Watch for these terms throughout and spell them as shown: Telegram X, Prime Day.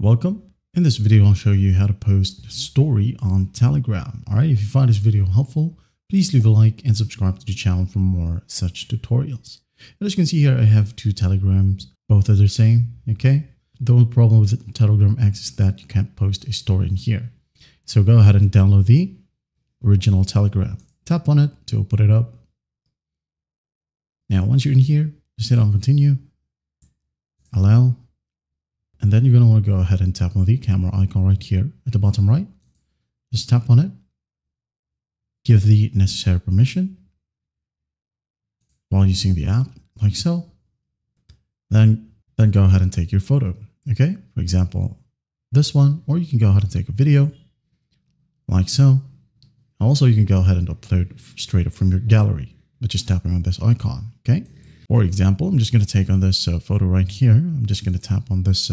Welcome. In this video, I'll show you how to post a story on Telegram. All right, if you find this video helpful, please leave a like and subscribe to the channel for more such tutorials. And as you can see here, I have two Telegrams, both are the same, okay? The only problem with Telegram X is that you can't post a story in here. So go ahead and download the original Telegram. Tap on it to open it up. Now, once you're in here, just hit on continue, allow. And then you're going to want to go ahead and tap on the camera icon right here at the bottom right. Just tap on it. Give the necessary permission while using the app, like so. Then go ahead and take your photo. Okay, for example, this one. Or you can go ahead and take a video, like so. Also, you can go ahead and upload straight up from your gallery, but just tapping on this icon. Okay. For example, I'm just going to take on this photo right here. I'm just going to tap on this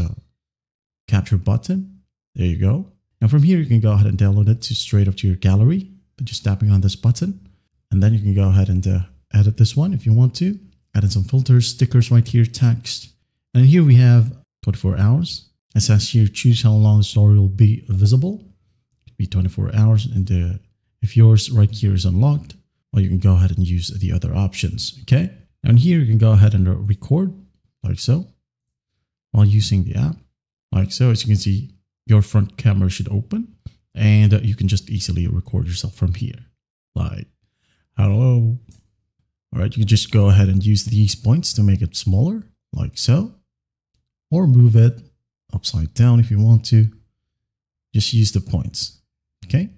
capture button. There you go. Now from here, you can go ahead and download it to straight up to your gallery, but just tapping on this button. And then you can go ahead and edit this one if you want to. Add in some filters, stickers right here, text. And here we have 24 hours. It says here, choose how long the story will be visible. It could be 24 hours. And if yours right here is unlocked, well, you can go ahead and use the other options, okay? And here you can go ahead and record, like so, while using the app, like so. As you can see, your front camera should open, and you can just easily record yourself from here, like, hello. All right, you can just go ahead and use these points to make it smaller, like so, or move it upside down if you want to. Just use the points, okay?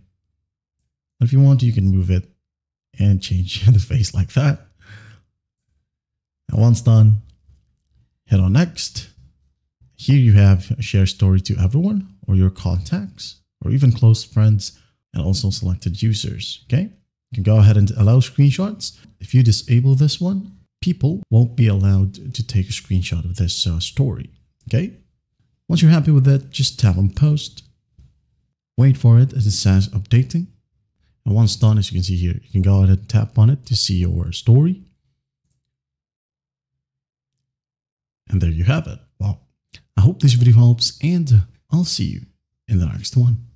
But if you want to, you can move it and change the face like that. Now, once done, hit on next. Here you have share story to everyone or your contacts or even close friends and also selected users. Okay, you can go ahead and allow screenshots. If you disable this one, people won't be allowed to take a screenshot of this story. Okay, once you're happy with that, just tap on post. Wait for it as it says updating. And once done, as you can see here, you can go ahead and tap on it to see your story. And there you have it. Wow. I hope this video helps, and I'll see you in the next one.